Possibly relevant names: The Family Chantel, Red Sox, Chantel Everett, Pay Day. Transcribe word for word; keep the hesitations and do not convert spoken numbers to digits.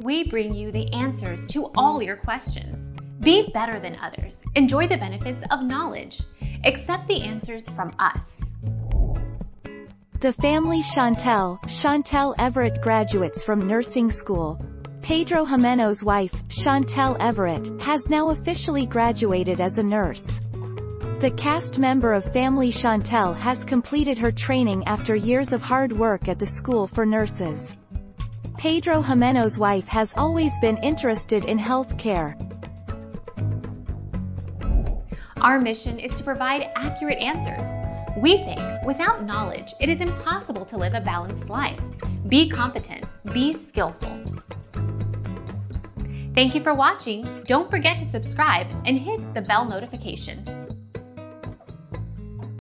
we bring you the answers to all your questions. Be better than others. Enjoy the benefits of knowledge. Accept the answers from us. The Family Chantel, Chantel Everett graduates from nursing school. Pedro Jimeno's wife, Chantel Everett, has now officially graduated as a nurse. The cast member of Family Chantel has completed her training after years of hard work at the school for nurses. Pedro Jimeno's wife has always been interested in health care. Our mission is to provide accurate answers. We think, without knowledge, it is impossible to live a balanced life. Be competent, be skillful. Thank you for watching. Don't forget to subscribe and hit the bell notification.